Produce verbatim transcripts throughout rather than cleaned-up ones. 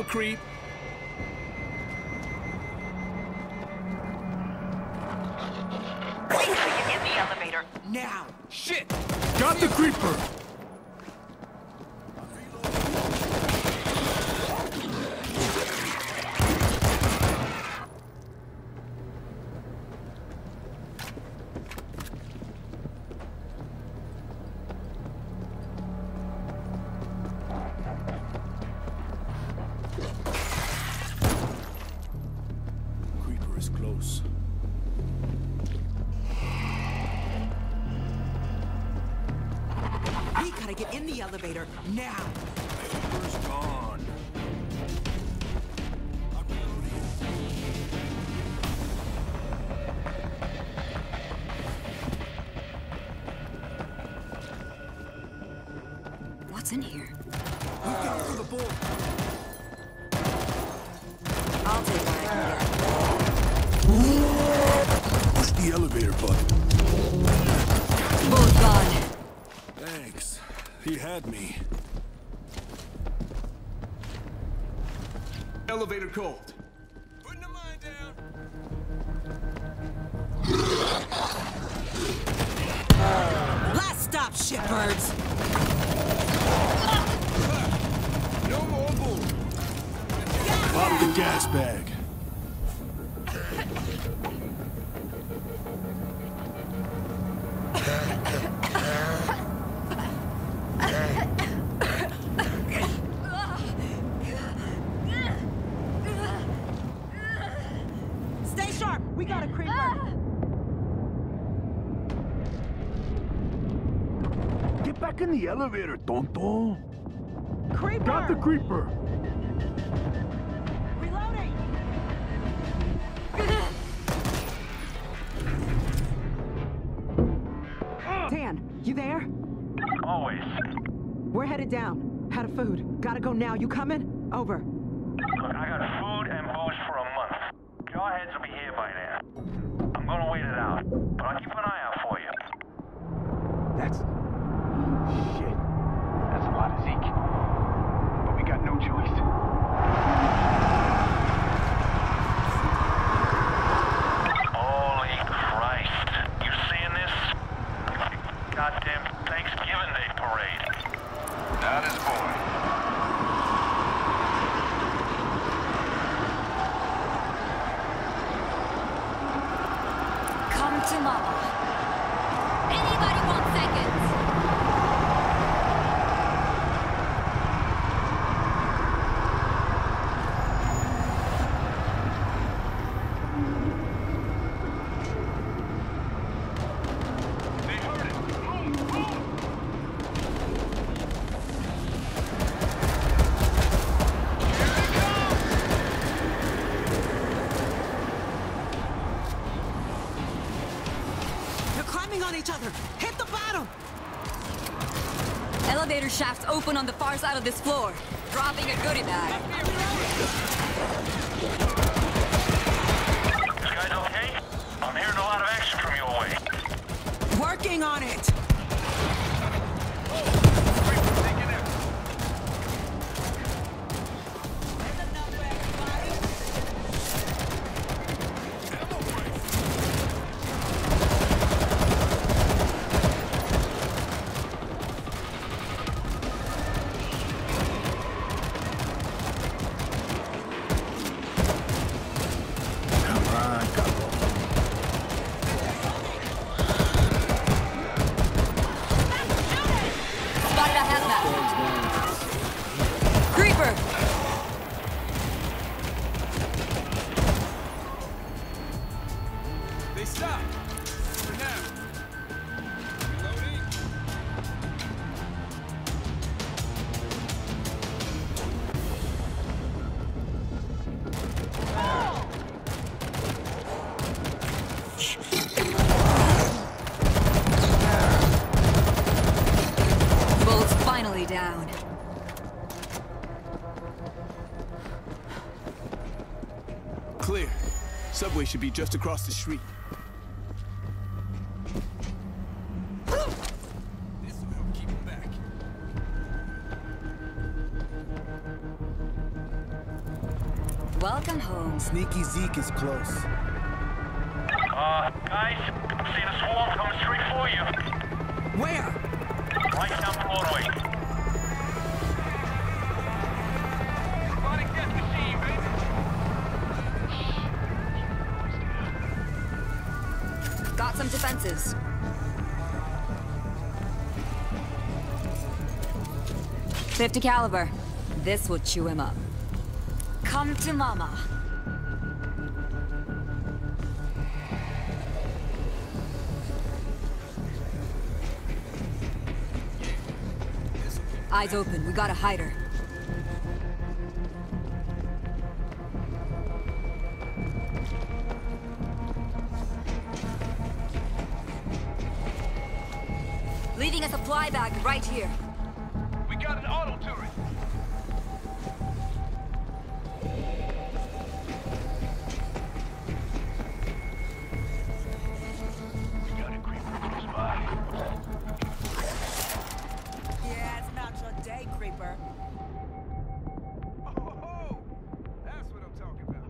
more creep. In the elevator. Now! Shit! Got the creeper! Get in the elevator now. Paper's gone. I'm reloading. What's in here? Look out for the bolt. I'll take what I can. Push the elevator button. Bolt gone. Thanks. He had me. Elevator cold. Putting the mine down. Last stop, shitbirds. No more bull. Pop the gas bag. We got a creeper. Ah! Get back in the elevator, tonto. Creeper. Got the creeper. Reloading. Dan, you there? Always. We're headed down. Out of food. Gotta go now. You coming? Over. Look, I got food and booze for a month. Jawheads will be here by then. I'm gonna wait it out, but I'll keep an eye out for you. That's... shit. That's a lot of Zeke. But we got no choice. Holy Christ. You seeing this? Goddamn Thanksgiving Day parade. Not his boy. To mama. Anybody want seconds? They heard it. Move, move. Here they on each other. Hit the bottom! Elevator shafts open on the far side of this floor, dropping a goodie bag. You guys okay? I'm hearing a lot of action from your way. Working on it! They stop! For now! Reloading! Oh! Bolt's finally down. Clear. Subway should be just across the street. Sneaky Zeke is close. Uh, guys, see the swarm coming straight for you. Where? Right down Broadway. Got some defenses. fifty caliber. This will chew him up. Come to mama. Eyes open. We gotta hide her. Leaving a supply bag right here. We got an auto turret. We got a creeper close by. Yeah, it's not your day, creeper. Oh, ho, ho. That's what I'm talking about.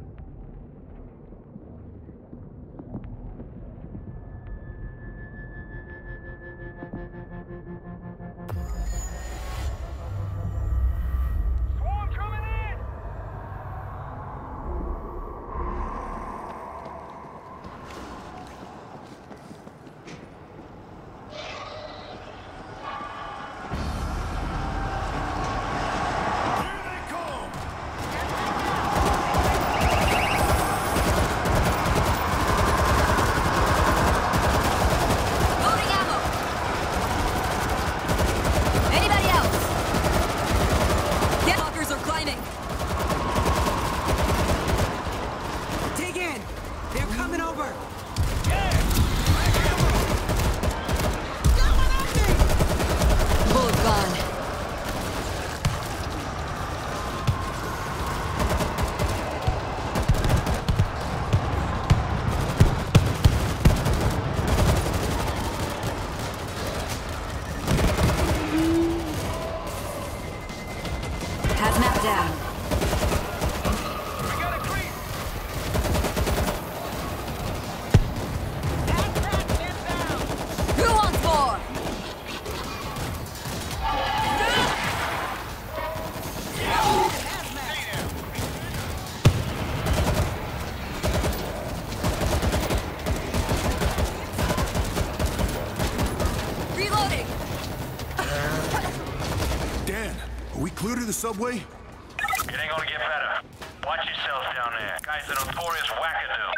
Subway? It ain't gonna get better. Watch yourselves down there. Guys, the notorious wackadoo.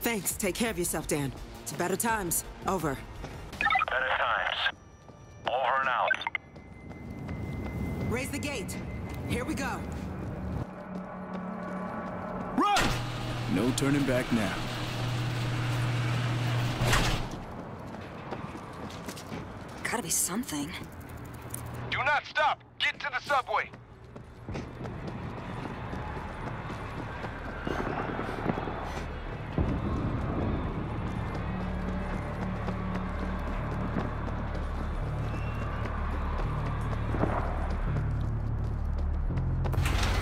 Thanks. Take care of yourself, Dan. It's better times. Over. Better times. Over and out. Raise the gate. Here we go. Run! No turning back now. Gotta be something. Do not stop! Get to the subway!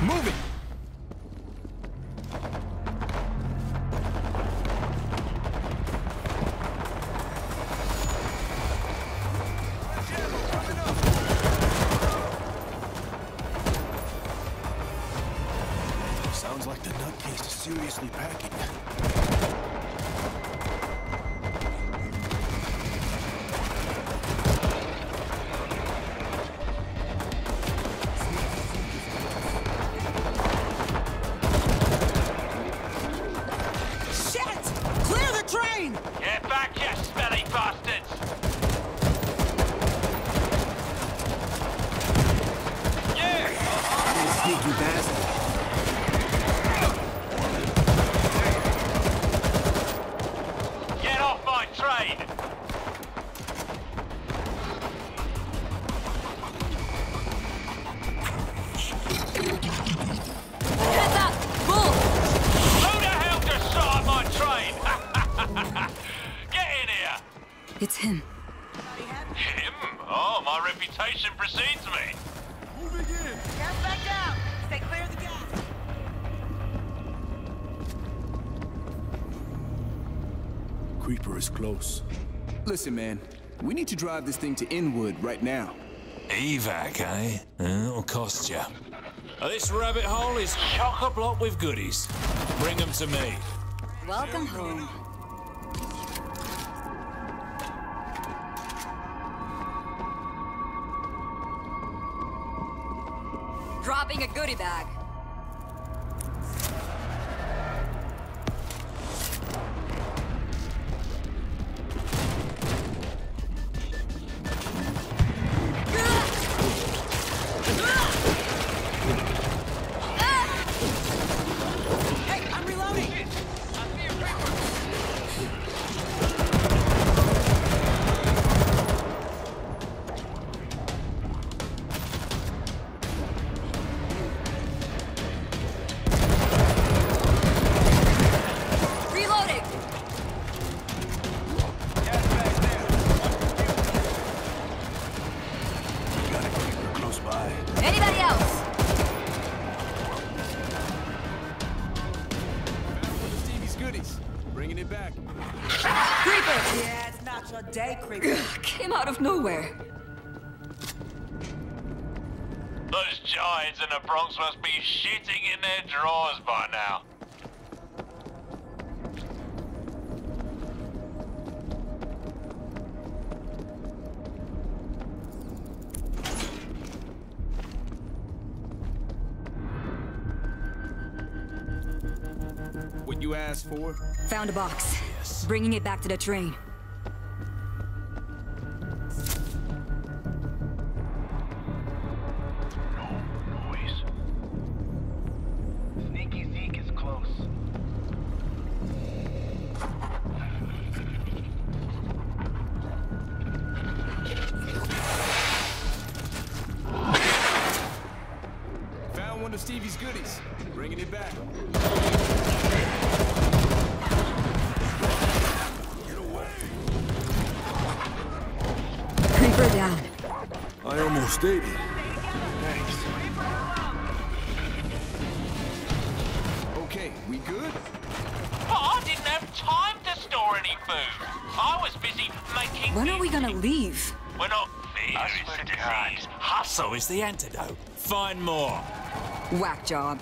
Move it! Seriously packing. Shit! Clear the train! Get back, you smelly bastards! Yeah! I'm gonna sneak you bastard. It's him. Him? Oh, my reputation precedes me. Moving in. Gas back down. Stay clear of the gas. Creeper is close. Listen, man. We need to drive this thing to Inwood right now. Evac, eh? Uh, it'll cost ya. This rabbit hole is chock-a-block with goodies. Bring them to me. Welcome home. Dropping a goodie bag. You asked for? Found a box. Yes. Bringing it back to the train. No noise. Sneaky Zeke is close. Found one of Stevie's goodies. Bringing it back. Down. I almost did. Thanks. Okay, we good? But I didn't have time to store any food. I was busy making. When are we gonna leave? We're not leaving. Hustle is the antidote. Find more. Whack job.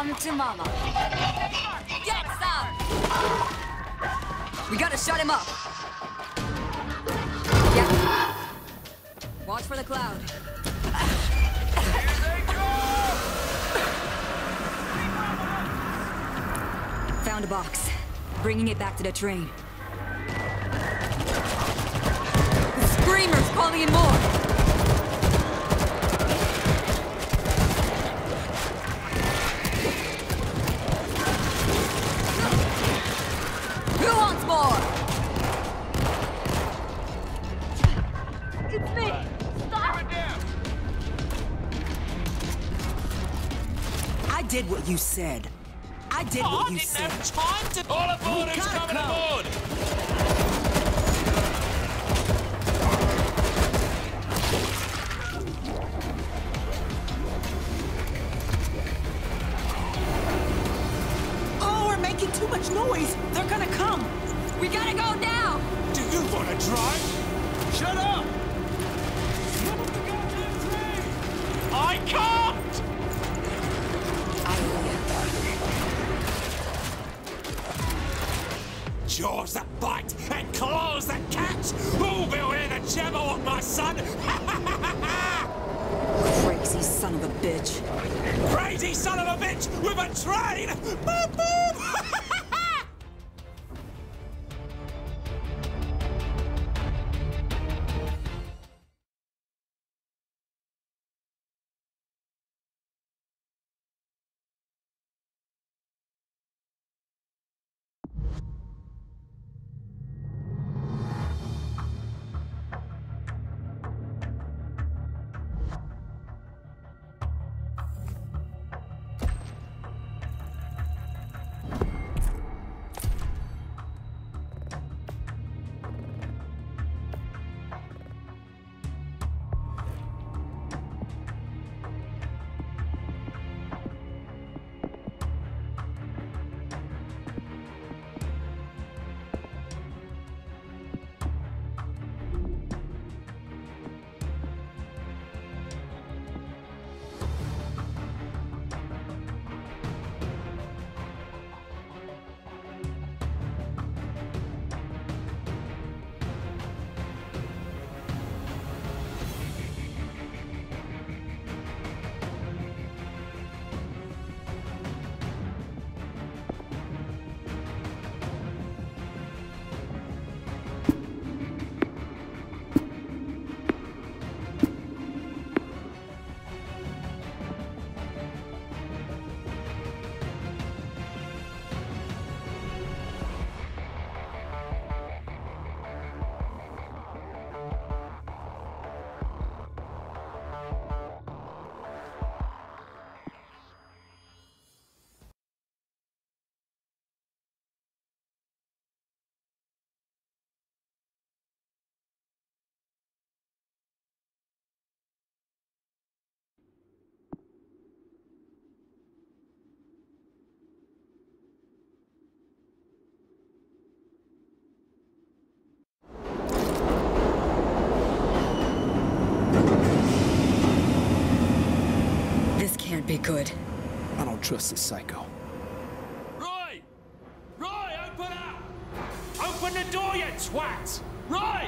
Come to Mama. Get some! We gotta shut him up. Yeah. Watch for the cloud. Here they go! Found a box. Bringing it back to the train. The Screamer's calling in more! I did what you said. I did oh, what you said. I didn't said. have time to... All aboard who's coming come. aboard! Oh, we're making too much noise. They're gonna come. We gotta go now. Do you wanna drive? Shut up! Come on the goddamn train! I can't! Jaws that bite and claws that catch! Who will hear the Jabberwock, my son? Crazy son of a bitch. Crazy son of a bitch with a train! Boop, boop. good. I don't trust this psycho. Roy! Roy, open up! Open the door, you twat! Roy!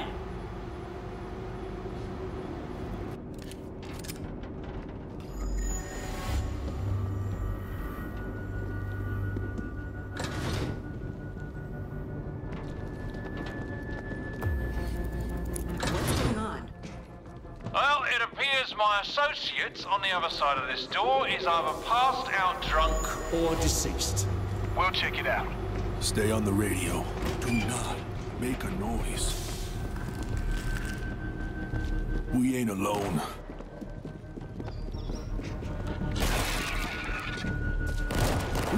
My associates on the other side of this door is either passed out drunk or deceased. We'll check it out. Stay on the radio. Do not make a noise. We ain't alone.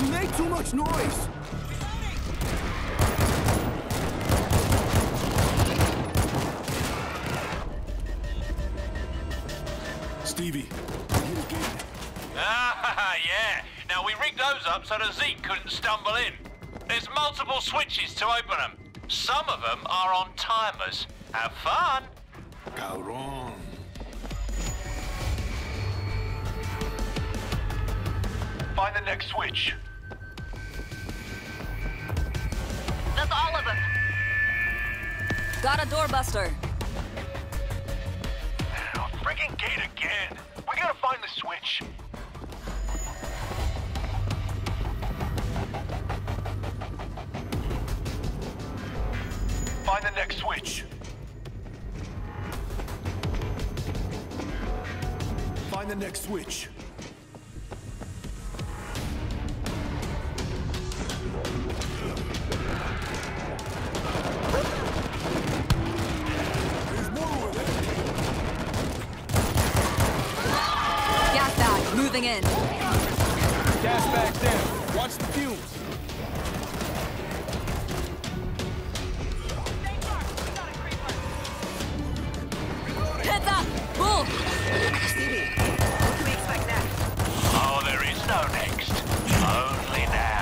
We make too much noise! Stevie. Ah, yeah. Now, we rigged those up so that Zeke couldn't stumble in. There's multiple switches to open them. Some of them are on timers. Have fun. Caron. Find the next switch. That's all of them. Got a door buster. Freaking gate again! We gotta find the switch! Find the next switch! Find the next switch! Moving in. Gas back down. Watch the fumes. Heads up! Bull! Stevie, what can we expect next? Oh, there is no next. Only now.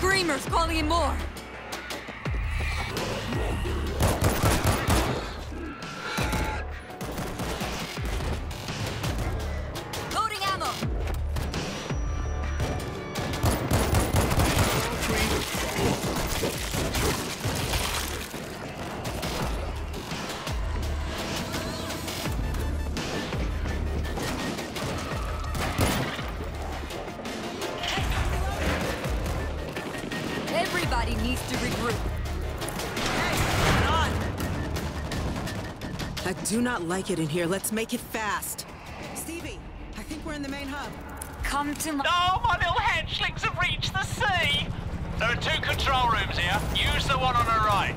Screamers calling in more. Loading ammo. Everybody needs to regroup. Hey, come on! I do not like it in here. Let's make it fast. Stevie, I think we're in the main hub. Come to my... Oh, my little hatchlings have reached the sea! There are two control rooms here. Use the one on the right.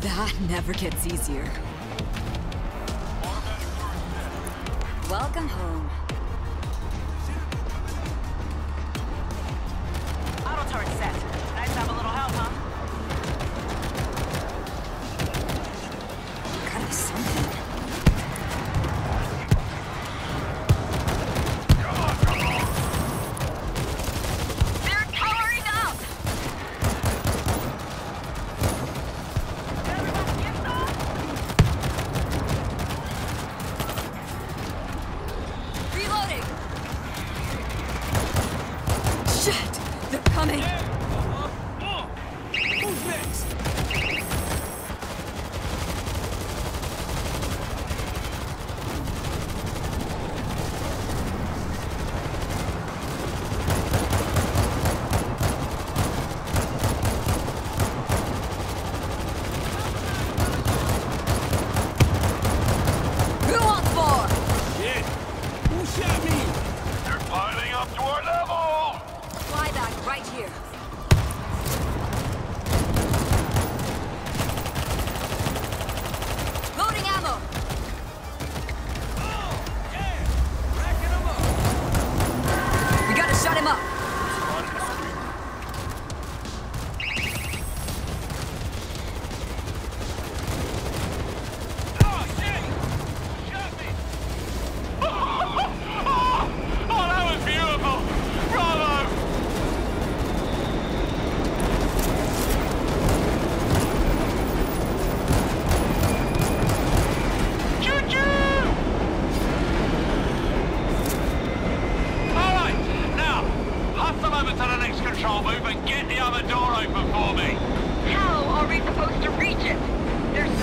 That never gets easier. Welcome home. Auto turret set. Nice to have a little help, huh? Gotta be something.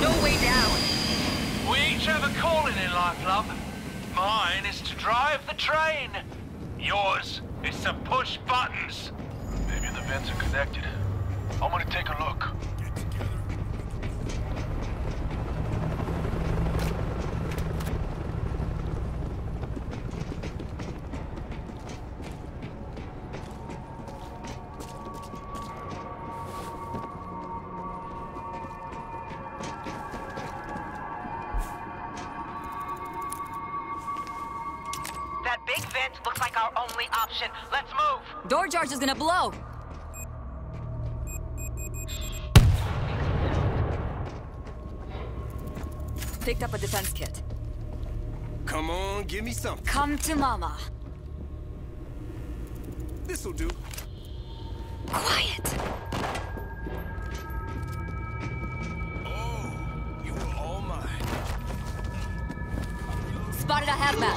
No way down. We each have a calling in life, love. Mine is to drive the train. Yours is to push buttons. Maybe the vents are connected. I'm gonna take a look. That big vent looks like our only option. Let's move! Door charge is gonna blow! Picked up a defense kit. Come on, give me something. Come to mama. This'll do. Quiet! Oh, you were all mine. Spotted a hazmat.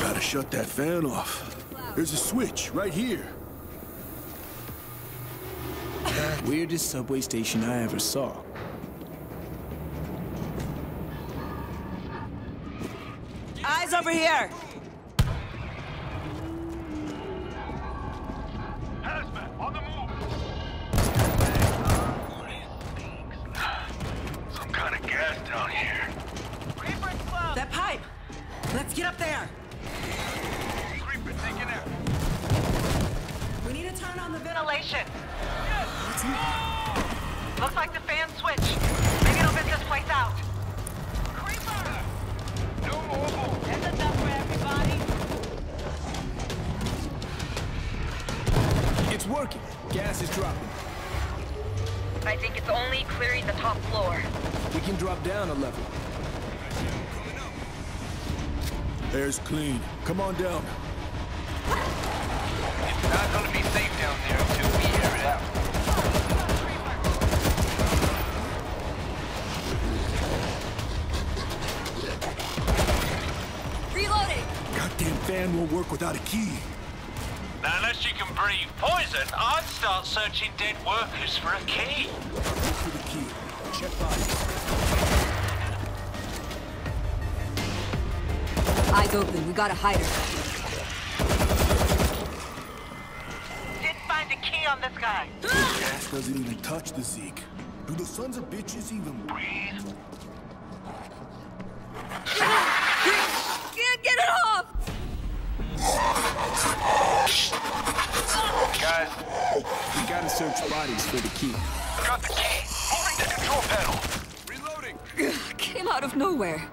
Gotta shut that fan off. There's a switch right here. Weirdest subway station I ever saw. Eyes over here! Hazmat, on the move! Some kind of gas down here. That pipe! Let's get up there! We need to turn on the ventilation. Yes. What's in there? Looks like the fan switch. Maybe it'll get this place out. Creeper! No more. That's enough for everybody. It's working. Gas is dropping. I think it's only clearing the top floor. We can drop down a level. Air's clean. Come on down. It's not gonna be safe down there until we air it out. Reloading! Goddamn fan won't work without a key. Now, unless you can breathe poison, I'd start searching dead workers for a key. Look for the key. Check body. Eyes open. We gotta hide her. On this guy. The gas doesn't even touch the Zeke. Do the sons of bitches even breathe? Can't get it off! Guys, we gotta search bodies for the key. Got the key. Moving the control panel. Reloading. Came out of nowhere.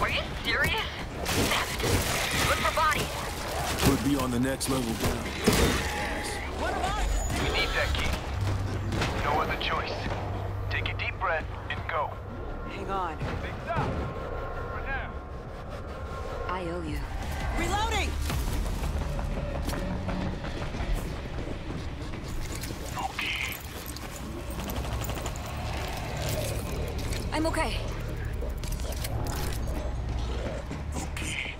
Were you serious? Look for bodies. should be on the next level down. We need that key. No other choice. Take a deep breath and go. Hang on. Things up. For now. I owe you. Reloading! I'm okay. Okay.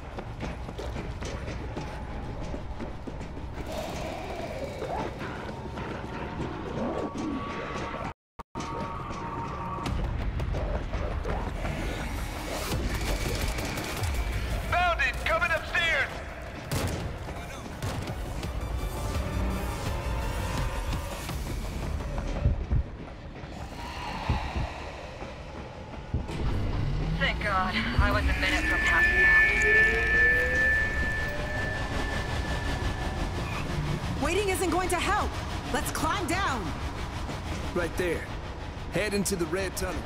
Found it! Coming upstairs! Thank God, I was a minute from passing out. Waiting isn't going to help. Let's climb down. Right there. Head into the red tunnel.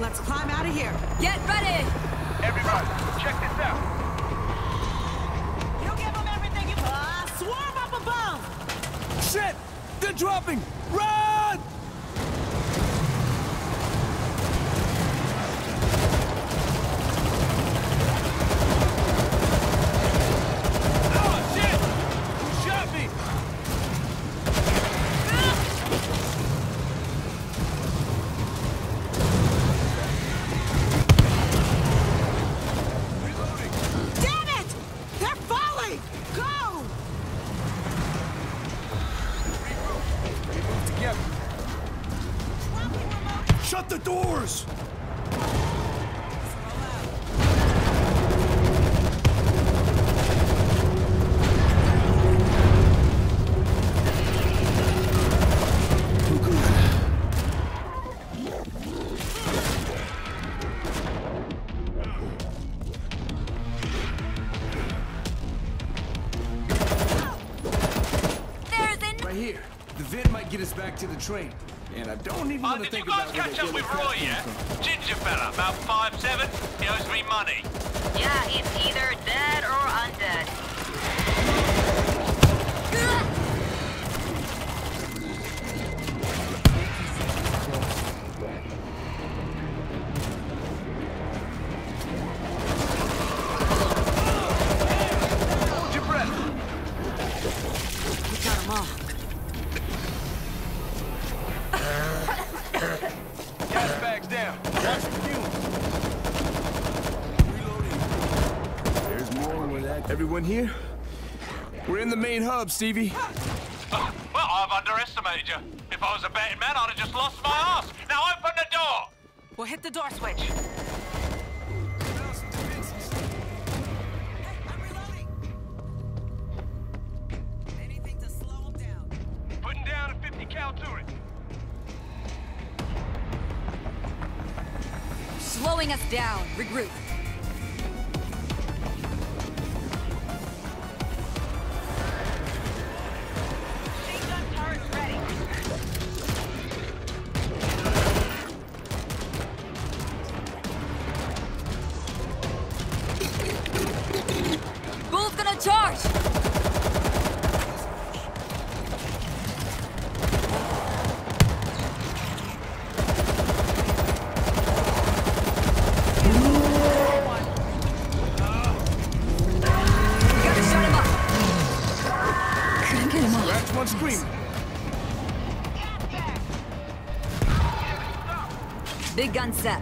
Let's climb out of here. Get ready! Everybody, check this out. You give them everything you uh, swarm up above! Shit! They're dropping! Run! Shut the doors! Right here. The vent might get us back to the train. And I don't even uh, want to think about it. Did you guys catch up with Roy yet? Ginger fella, about five seven. He owes me money. Yeah, he's either dead or undead. Hold your breath. We got him off. Down. That's the fuel. Reloading. There's more where that. Everyone here? We're in the main hub, Stevie. Uh, well, I've underestimated you. If I was a betting man, I'd have just lost my ass. Now open the door! We'll hit the door switch. Hey, I'm reloading. Anything to slow them down. Putting down a fifty cal turret. Slowing us down. Regroup. Machine gun turret ready. Bull's gonna charge. One scream. Big gun set.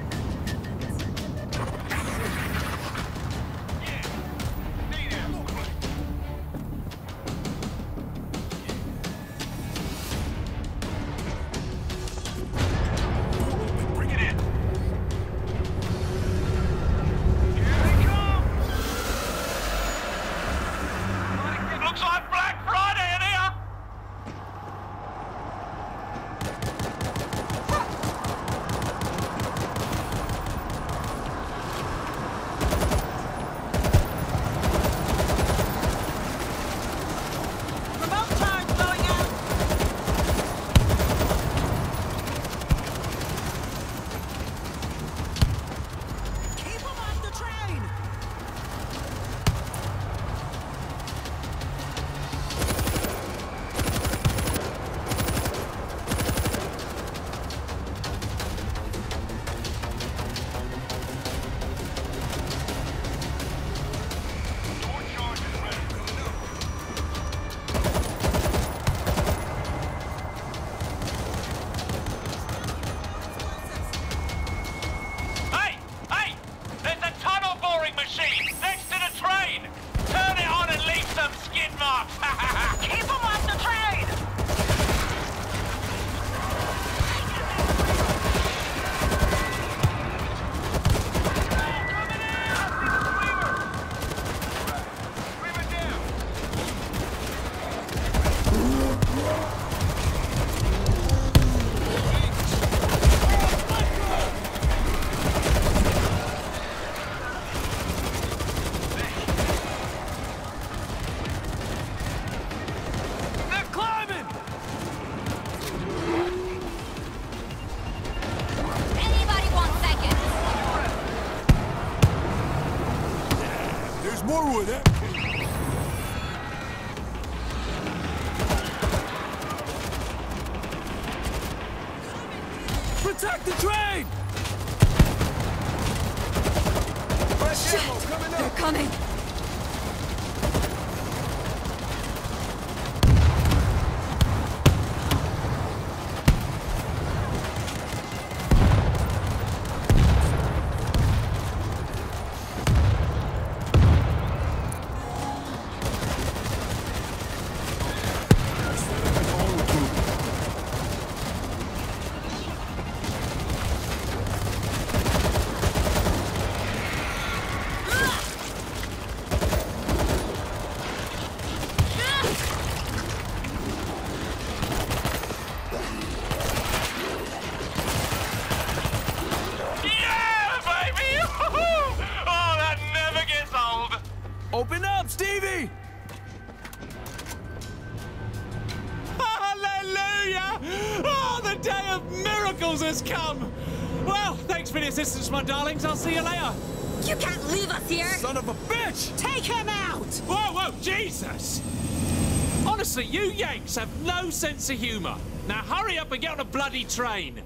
Borwooden. Protect the train! Fresh ammo coming up! They're coming! Open up, Stevie! Hallelujah! Oh, the day of miracles has come! Well, thanks for the assistance, my darlings. I'll see you later. You can't leave us here! Son of a bitch! Take him out! Whoa, whoa, Jesus! Honestly, you Yanks have no sense of humor. Now hurry up and get on a bloody train.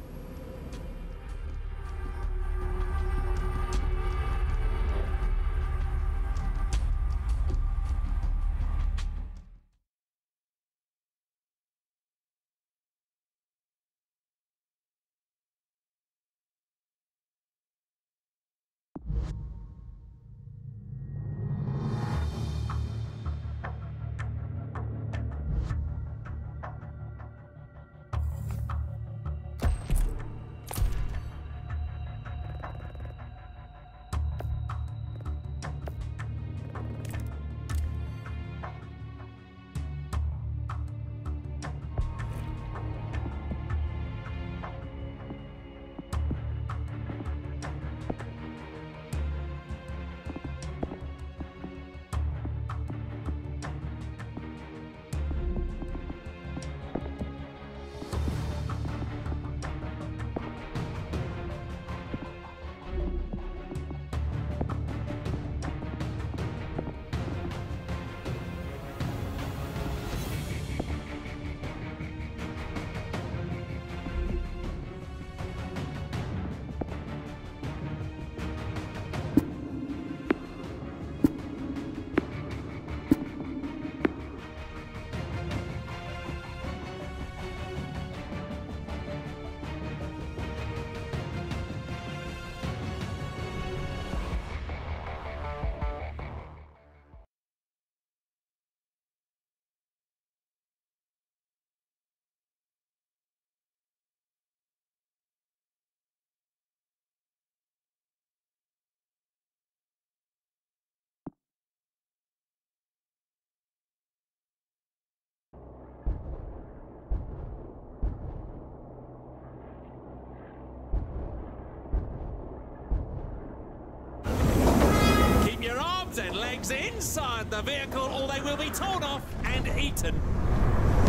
And legs inside the vehicle, or they will be torn off and eaten.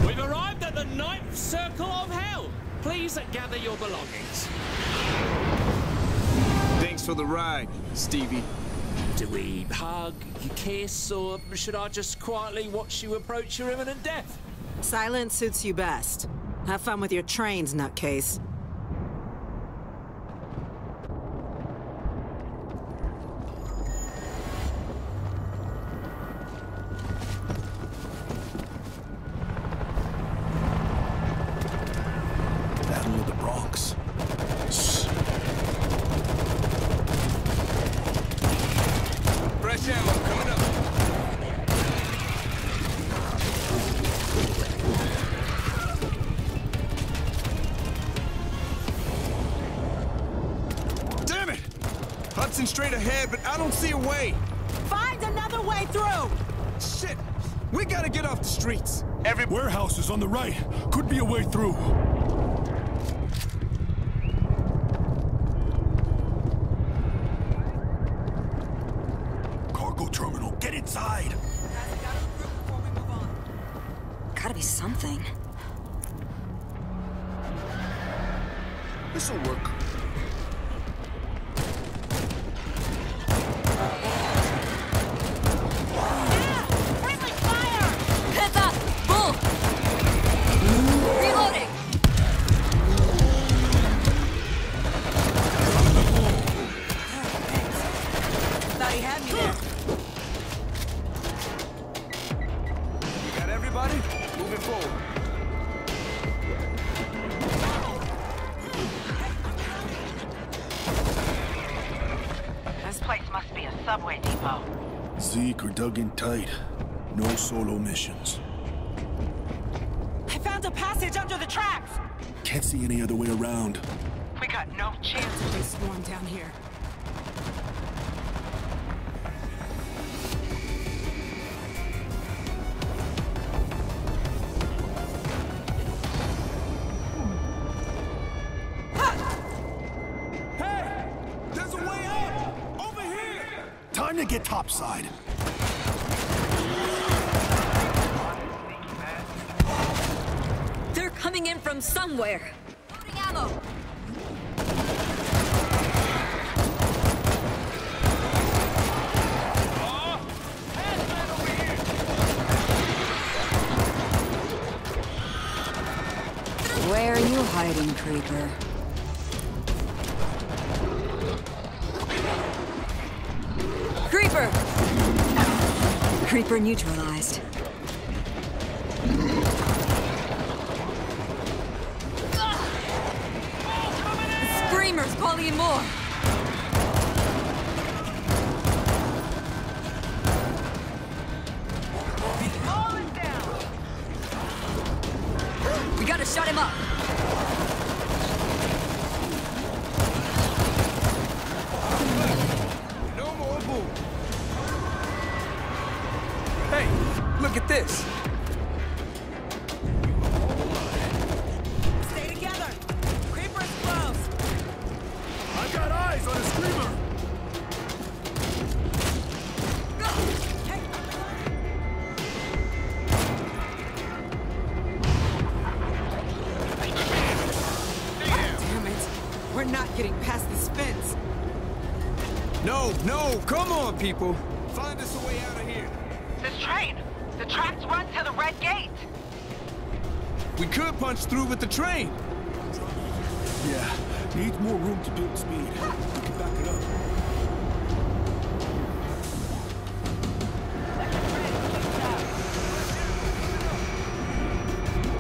We've arrived at the ninth circle of hell. Please gather your belongings. Thanks for the ride, Stevie. Do we hug, kiss, or should I just quietly watch you approach your imminent death? Silence suits you best. Have fun with your trains, nutcase. Straight ahead, but I don't see a way. Find another way through. Shit, we gotta get off the streets. Every warehouse is on the right. Could be a way through. Cargo terminal, get inside. Gotta be something. This'll work. subway depot. Zeke are dug in tight. No solo missions. I found a passage under the tracks! Can't see any other way around. We got no chance of this swarm down here. To get topside. They're coming in from somewhere. Loading ammo. Where are you hiding, Creeper? Creeper! Creeper neutralized. The Screamer's calling more! He's falling down! We gotta shut him up! Look at this. Stay together. Creeper's close. I got eyes on a Screamer. Go. Damn it. We're not getting past this fence. No, no. Come on, people. Find us a way out of here. This train. The tracks run to the red gate! We could punch through with the train! Yeah, needs more room to build speed. Ah. We can back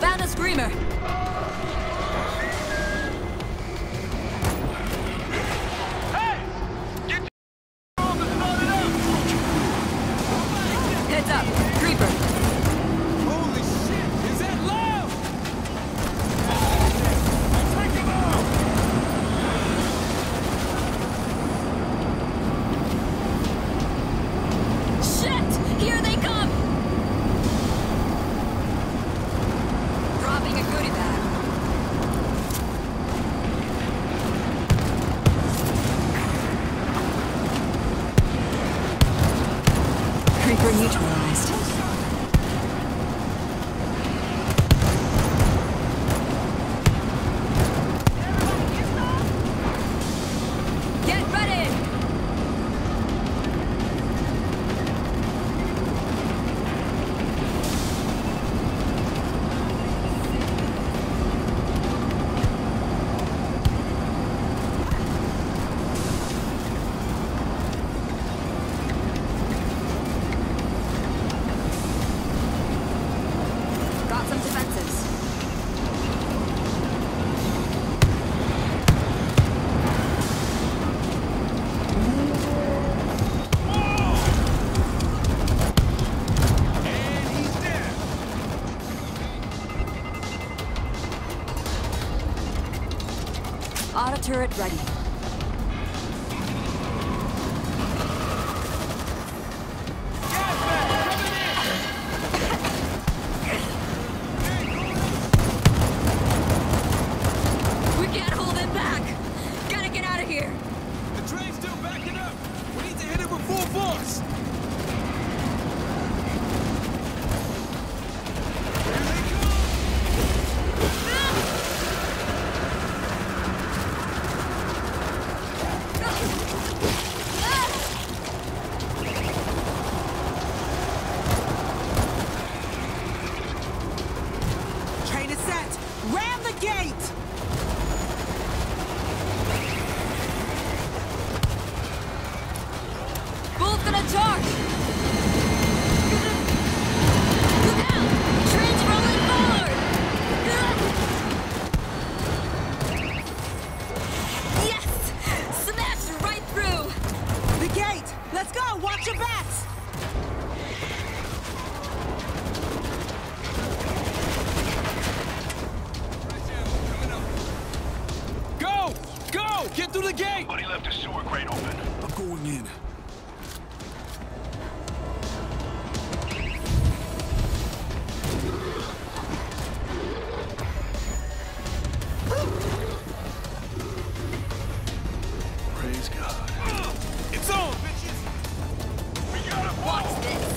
it up. Found a Screamer! Neutralized. Get ready! Auto turret ready. Let's go! me! But he left his sewer grate open. I'm going in. Praise God. It's on, bitches! We gotta watch this!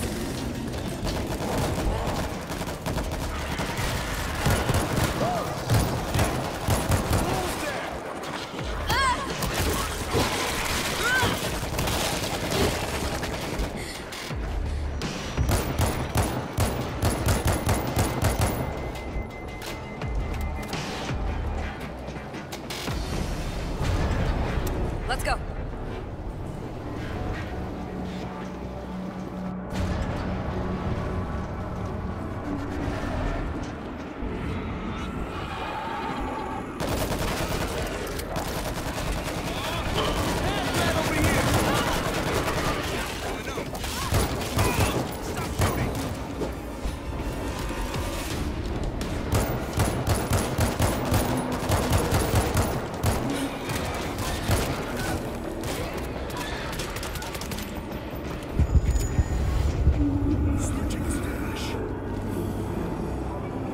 Let's go. Where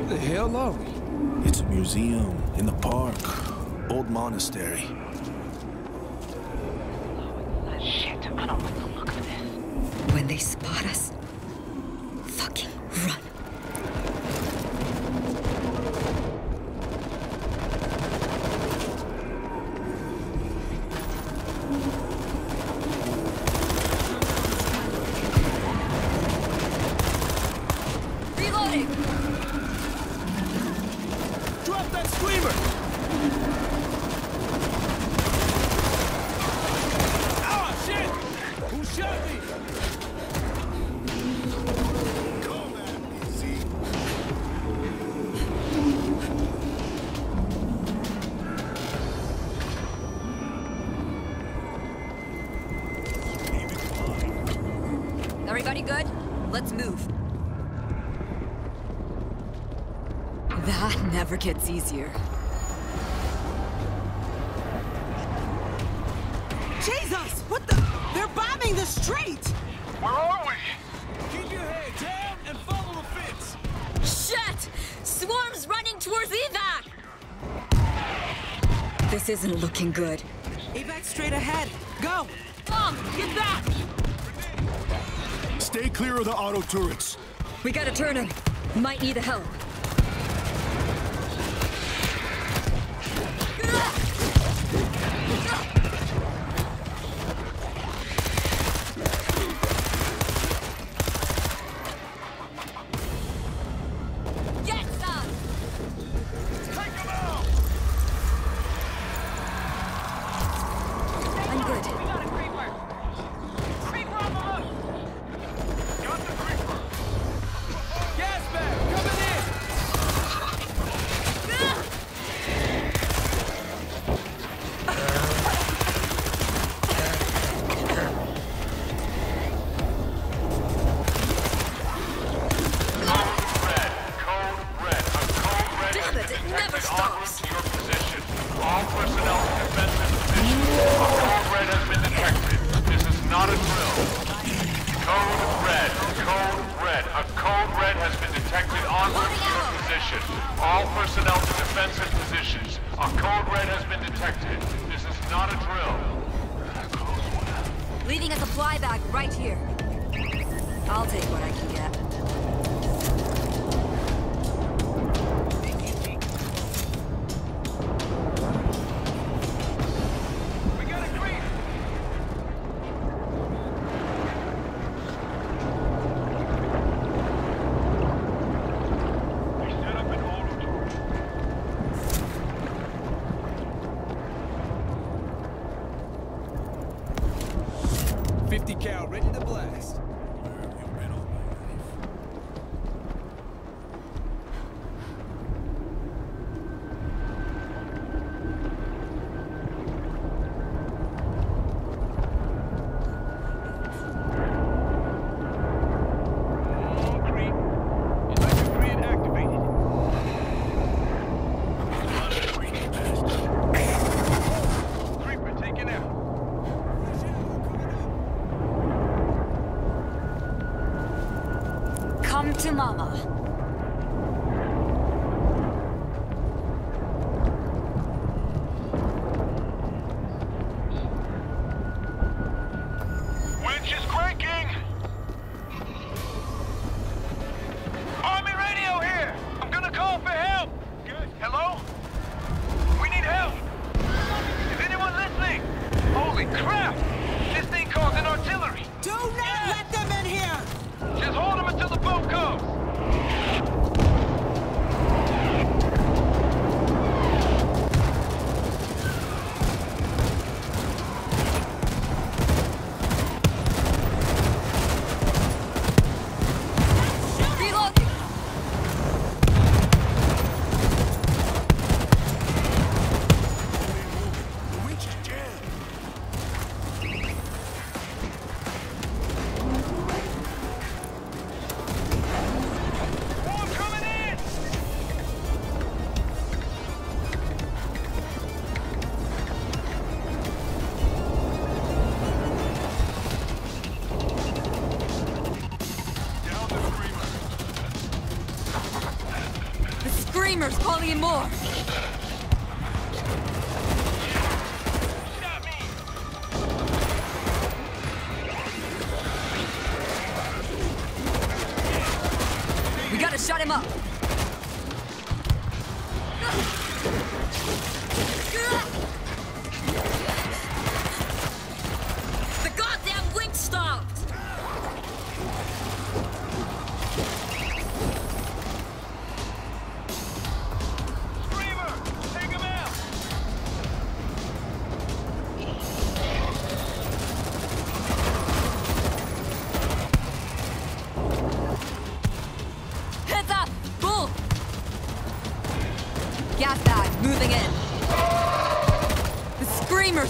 the hell are we? It's a museum in the park. Old monastery. Shit, I don't like the look of this. When they spot us, fucking run. Everybody good? Let's move. That never gets easier. Jesus! What the? They're bombing the street! Where are we? Keep your head down and follow the fence! Shit! Swarm's running towards evac! This isn't looking good. Evac straight ahead. Go! Bomb! Get back! Stay clear of the auto turrets. We gotta turn him. Might need the help. All personnel to defensive positions. A code red has been detected. This is not a drill. Leaving us a flyback right here. I'll take what I can get. fifty cal, ready to blast. Creeper activated. Creeper taken out. 是妈妈。 Calling more. We gotta shut him up. The goddamn wing stopped.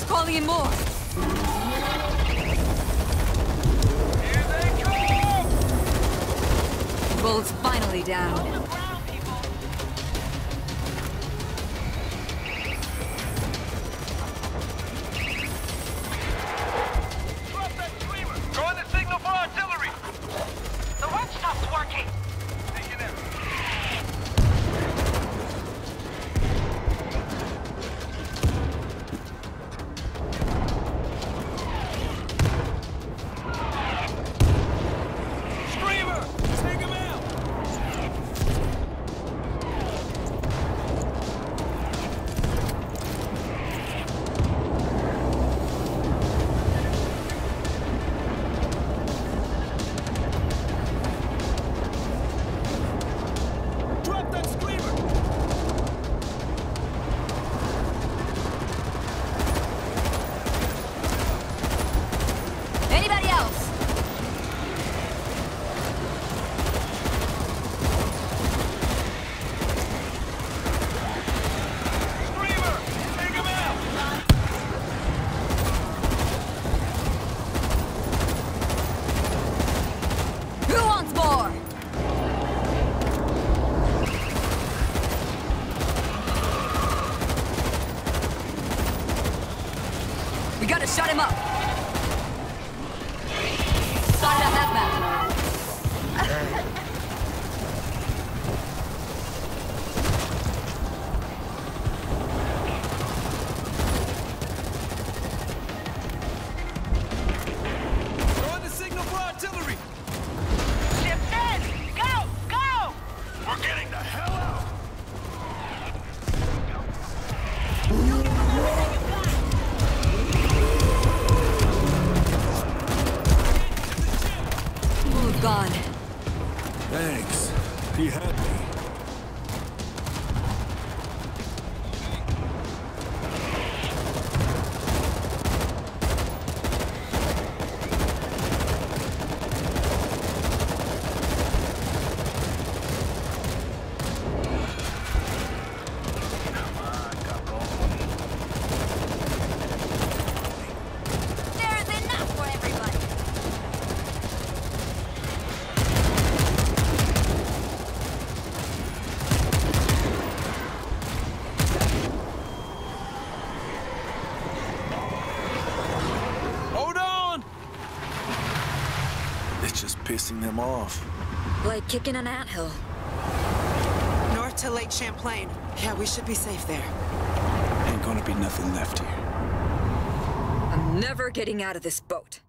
Calling more. Here they come! Bull's finally down. On the ground, people. Drop that screamer. Go on the signal for artillery. The web stops working. Take it out. Shut him up! Stop that hazmat! Throw in the signal for artillery! Ship in! Go! Go! We're getting the hell out! Gone. Thanks. He had me. Pissing them off. Like kicking an anthill. North to Lake Champlain. Yeah, we should be safe there. Ain't gonna be nothing left here. I'm never getting out of this boat.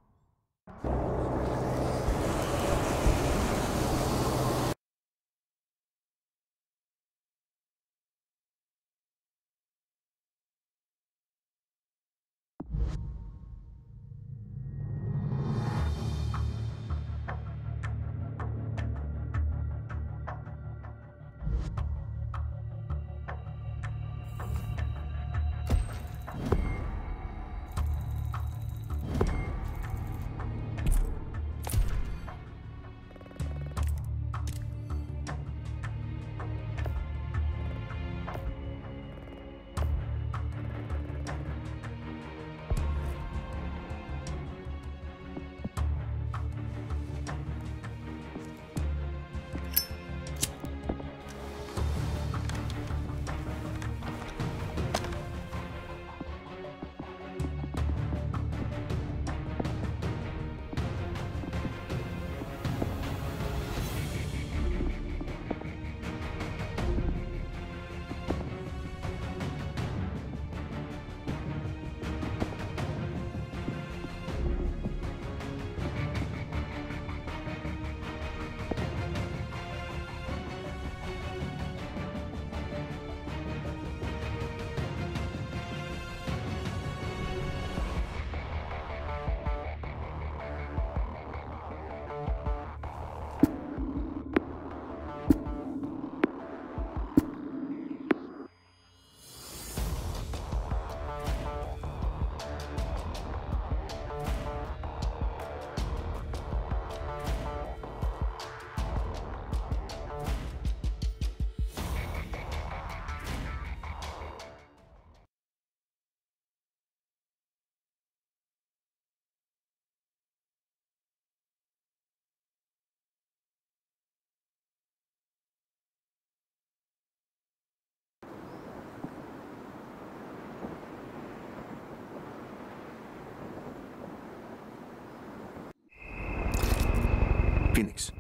Phoenix,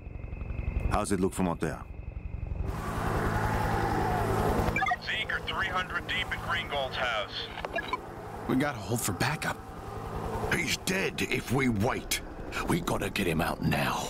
how's it look from out there? Zeke are three hundred deep at Greengold's house. We gotta hold for backup. He's dead if we wait. We gotta get him out now.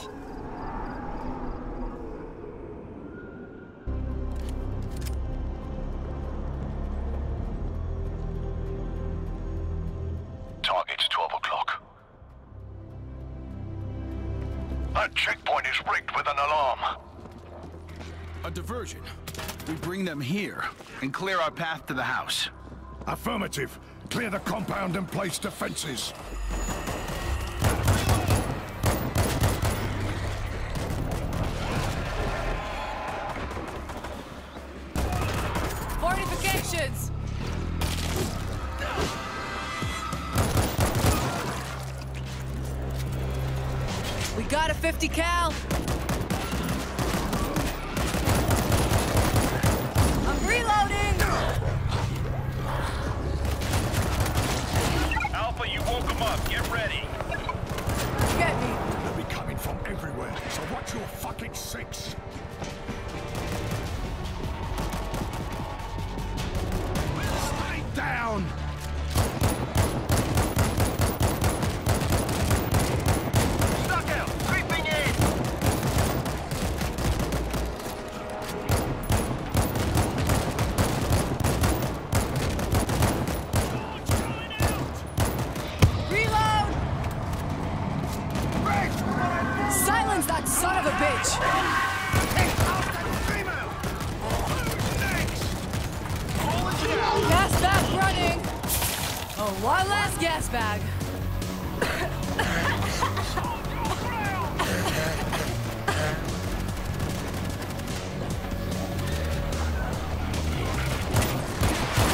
We bring them here and clear our path to the house. Affirmative. Clear the compound and place defenses. Fortifications! We got a fifty cal. Get ready! Get me! They'll be coming from everywhere, so watch your fucking six! Stay down! Stuck out! Creeping in. One last gas bag.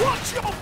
Watch your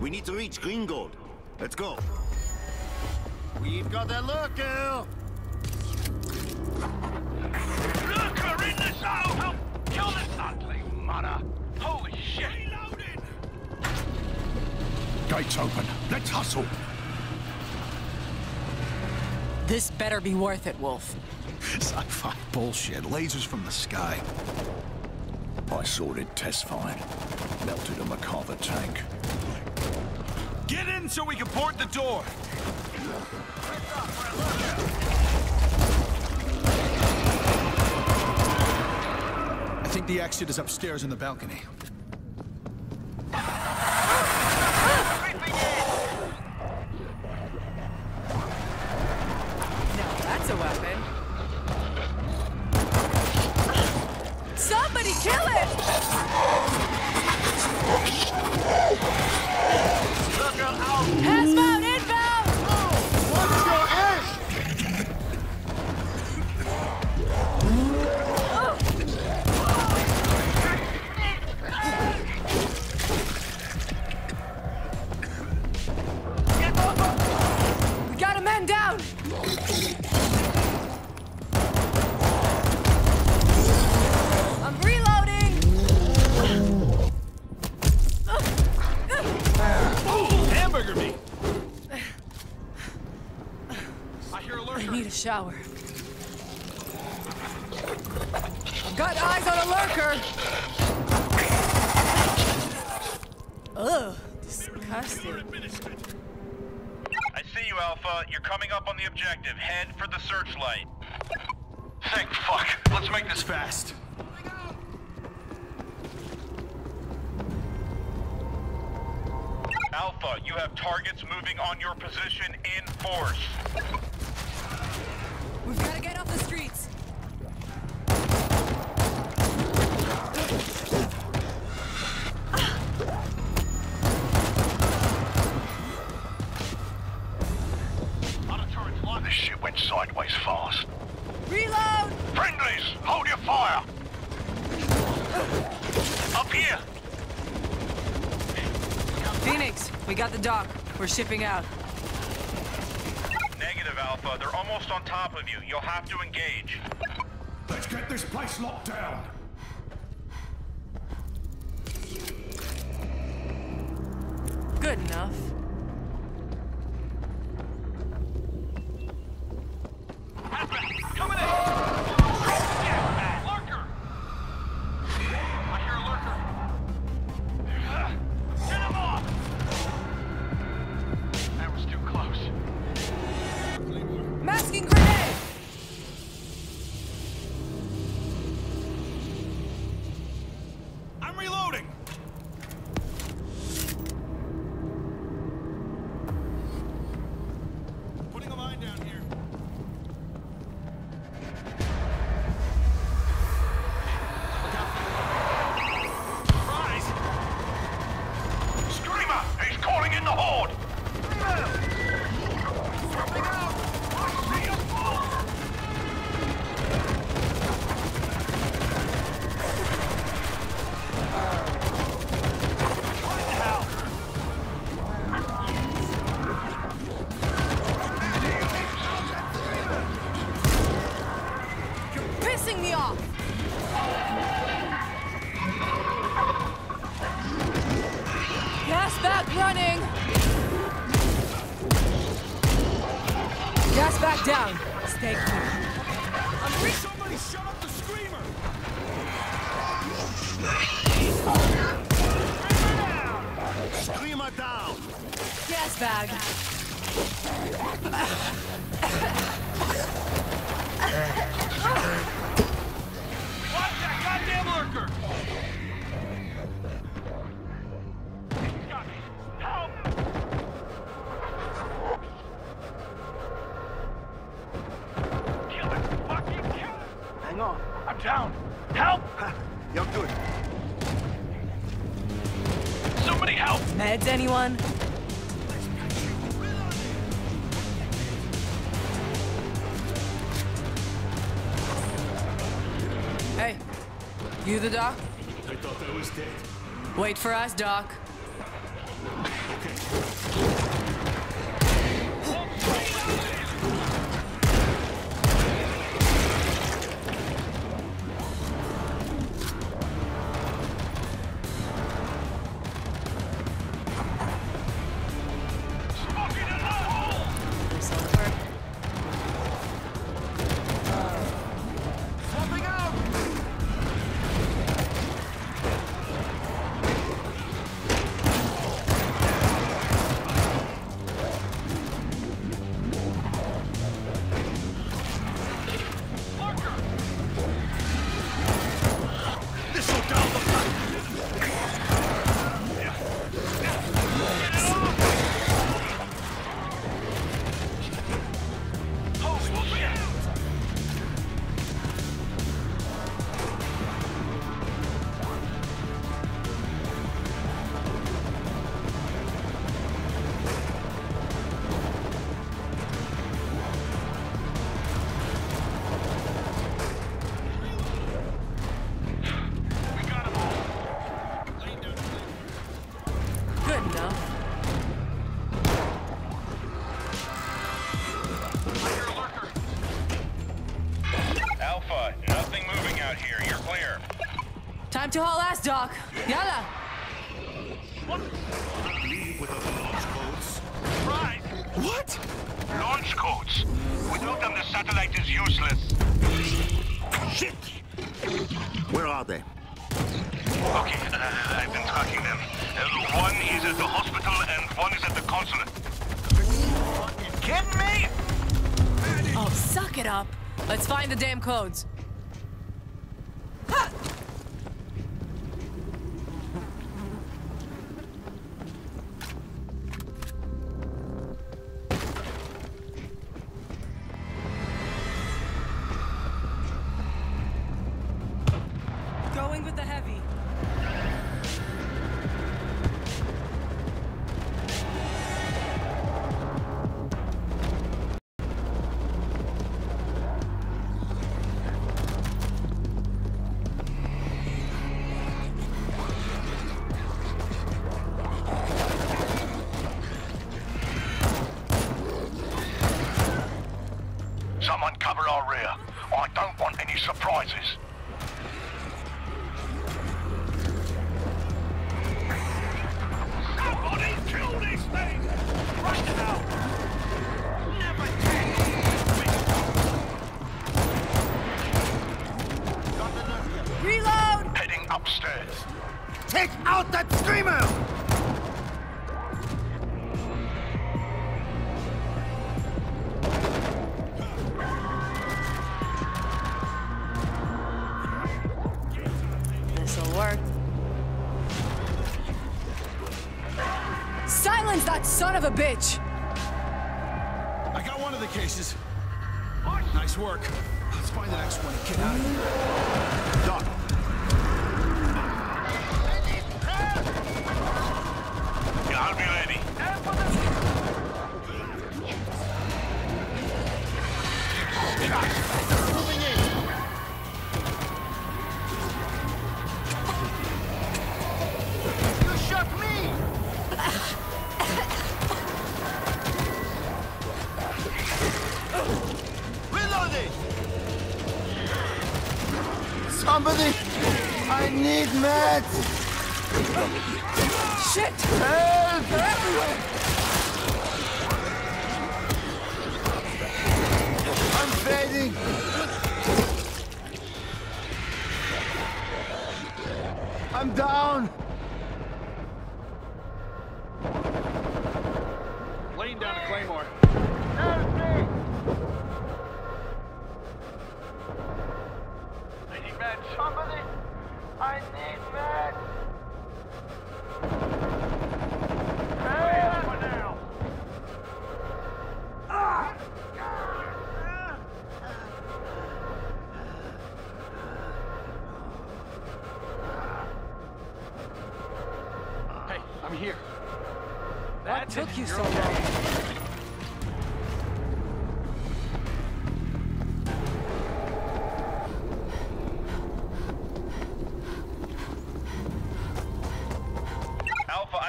We need to reach Green Gold. Let's go. We've got a lurker! Lurker in the zone! Help! Kill this ugly mother! Holy shit! Reloading! Gates open. Let's hustle! This better be worth it, Wolf. Sci-fi bullshit. Lasers from the sky. I saw it test fire. Melted a MacArthur tank. Get in so we can board the door! I think the exit is upstairs in the balcony. Now that's a weapon. Somebody kill it! Hazmat inbound! Let's go, Ash! We got a man down! I'm reloading! Hamburger meat! I need a shower. Got eyes on a lurker! Ugh, disgusting. I see you, Alpha. You're coming up on the objective. Head for the searchlight. Thank fuck. Let's make this fast. Alpha, you have targets moving on your position in force. We've got to get off the streets. Auto turret's locked. This shit went sideways fast. Reload! Friendlies, hold your fire! Up here! Phoenix, we got the dock. We're shipping out. Negative, Alpha. They're almost on top of you. You'll have to engage. Let's get this place locked down. Good enough. Coming in! Yeah, lurker! I hear a lurker. Masking grenade! I'm reloading! Putting a mine down here. Surprise! Screamer! He's calling in the horde! Anyone? Hey, you the Doc? I thought I was dead. Wait for us, Doc. Time to haul ass, Doc. Yalla. What? Leave without the launch codes. Right. What? Launch codes. Without them, the satellite is useless. Shit. Where are they? Okay, uh, I've been tracking them. Uh, one is at the hospital and one is at the consulate. Are you kidding me? Oh, suck it up. Let's find the damn codes. Bitch! I got one of the cases. Nice work. Let's find the next one and get out of here. Doc. Yeah, I'll be ready. They're moving in. You shot me! Somebody, I need meds. Shit! Help! They're everywhere! I'm fading. I'm down. Laying down to Claymore. Help me! Somebody, I need meds. Help! Now. Ah. Hey, I'm here. That took you so okay. long.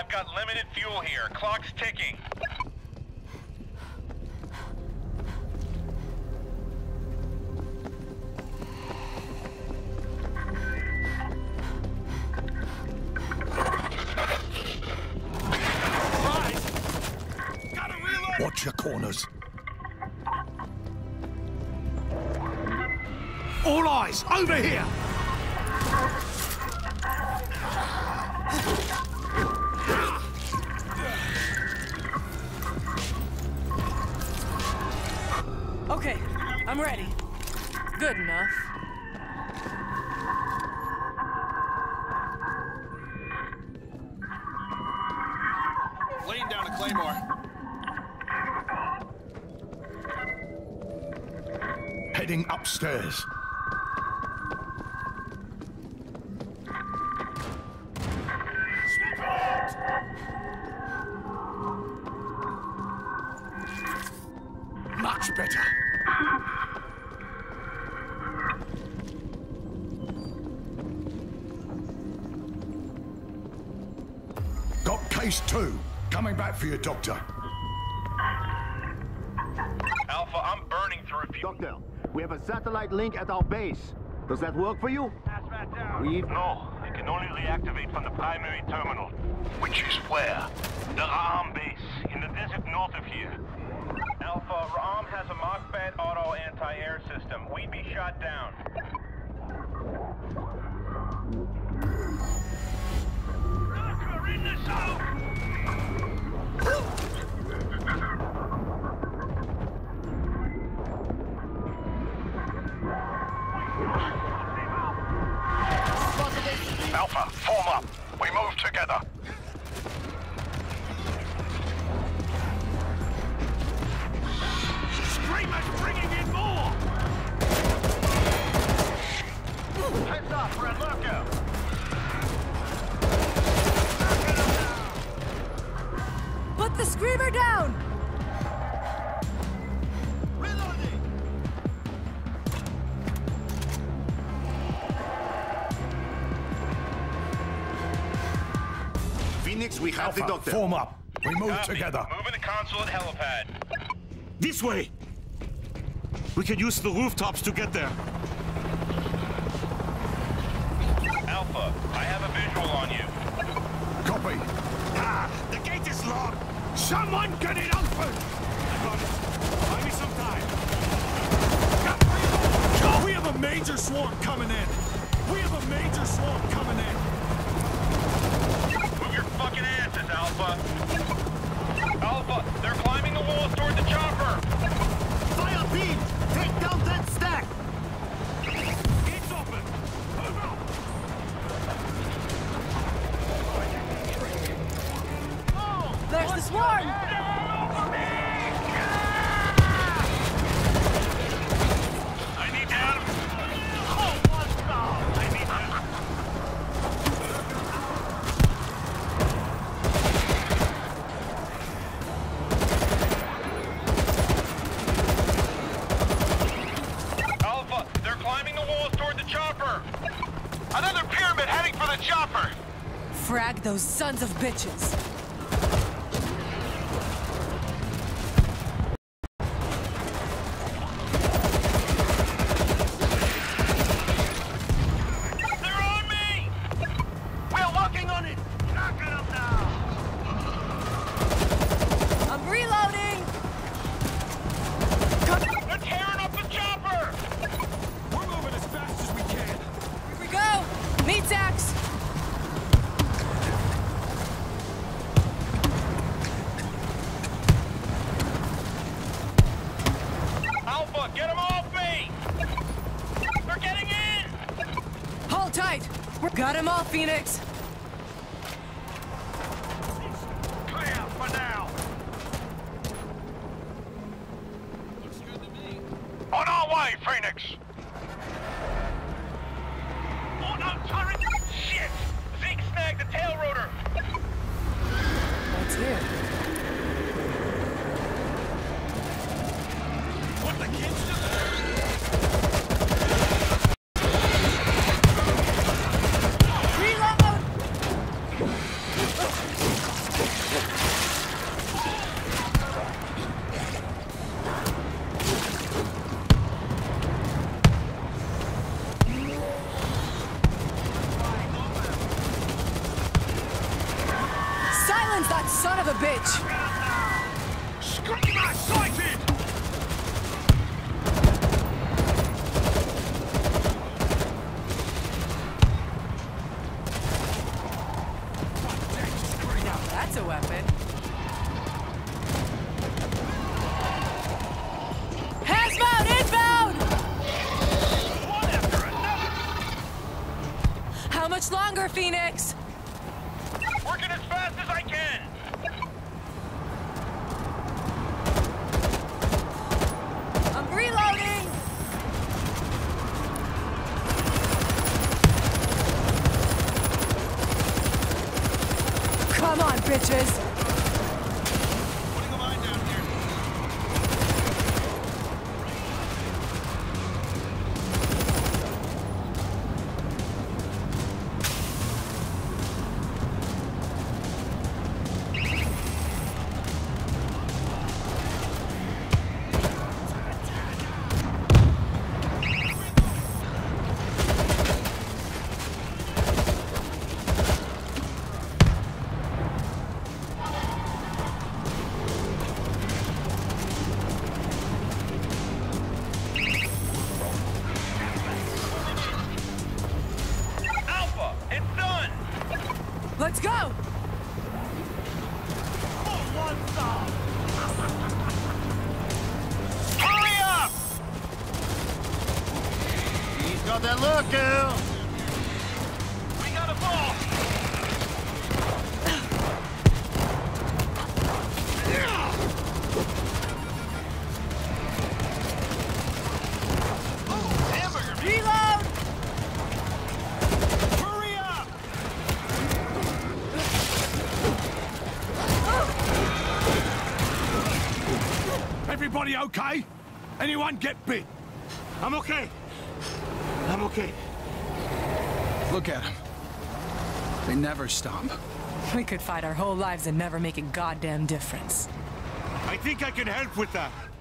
I've got limited fuel here. Clock's ticking. Watch your corners. All eyes, over here! Okay, I'm ready. Good enough. Laying down a claymore. Heading upstairs. Much better. Got case two. Coming back for you, Doctor. Alpha, I'm burning through fuel. Doctor. We have a satellite link at our base. Does that work for you? That's right down. We've... No, it can only reactivate from the primary terminal. Which is where? The Ra'am base, in the desert north of here. Alpha, Ra'am has a Mach-Bat auto anti-air system. We'd be shot down. Look, we're in the south! Alpha, form up. We move together. Screamer's bringing in more! Heads up, we're at lockout. Put the Screamer down! We have Alpha, the doctor. Form up. We move Copy. Together. Moving the consulate helipad. This way. We can use the rooftops to get there. Alpha, I have a visual on you. Copy. Ah, the gate is locked. Someone get it open. I got it. Buy me some time. Oh, we have a major swarm coming in. We have a major swarm coming in. Fucking asses, Alpha. Alpha, they're climbing the walls toward the chopper. Fire beam, take down that stack. Gates open. Move out. Oh, there's the swarm. Yeah. I need help. Oh, what's wrong? I need help. Frag those sons of bitches! They're on me! We're working on it! Knock it up now! I'm reloading! Come. They're tearing up the chopper! We're moving as fast as we can! Here we go! Meat axe! Get them off me! They're getting in! Hold tight! We're got him off, Phoenix! Clear for now! Looks good to me. On our way, Phoenix! Oh no, turret! Shit! Zeke snagged the tail rotor! That's here. Reload! that son of a bitch! Screamer sighted! Now that's a weapon. Hazbound, inbound! One after another! How much longer, Phoenix? Working as fast as I can! I'm reloading! Come on, bitches! Putting a mine down here. Let's go! Oh, what's up? Hurry up! He's got that look, girl! We got a ball! Oh, hamburger! Reload! Everybody okay? Anyone get bit? I'm okay. I'm okay. Look at them. They never stop. We could fight our whole lives and never make a goddamn difference. I think I can help with that.